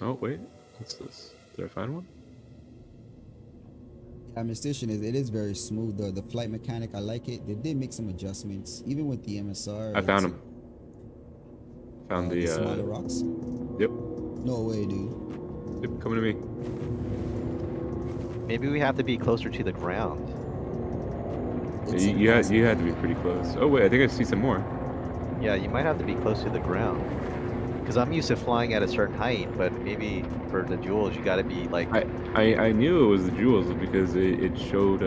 Oh, wait. What's this? Did I find one? Amnestation is, it is very smooth though. The flight mechanic, I like it. They did make some adjustments, even with the MSR. I found them. Found the smaller rocks. Yep. No way, dude. Yep, coming to me. Maybe we have to be closer to the ground. You had to be pretty close. Oh wait, I think I see some more. Yeah, you might have to be close to the ground. Because I'm used to flying at a certain height, but maybe for the jewels, you got to be like... I knew it was the jewels because it showed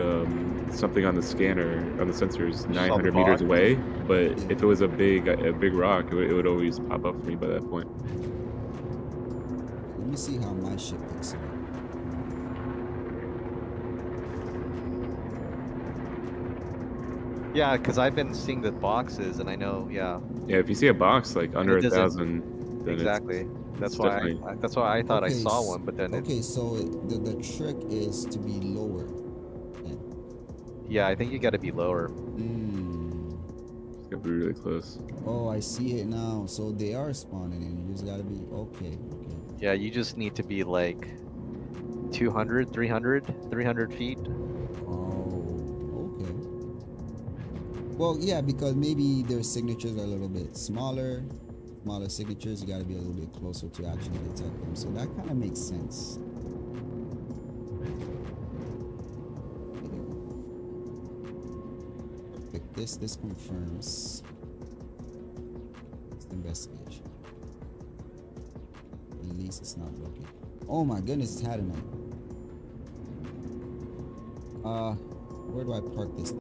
something on the scanner, on the sensors, 900 meters away. But if it was a big rock, it would always pop up for me by that point. Let me see how my ship looks. Yeah, because I've been seeing the boxes, and I know, yeah. Yeah, if you see a box like under 1,000... Exactly. That's why I thought I saw one, but then so the trick is to be lower. Yeah, I think you got to be lower. It's got to be really close. Oh, I see it now. So they are spawning, and you just got to be okay. Yeah, you just need to be like 200, 300, 300 feet. Well, yeah, because maybe their signatures are a little bit smaller. Smaller signatures, you got to be a little bit closer to actually detect them, so that kind of makes sense. Pick this confirms. It's the investigation. At least it's not working. Oh my goodness, it's had enough. Where do I park this?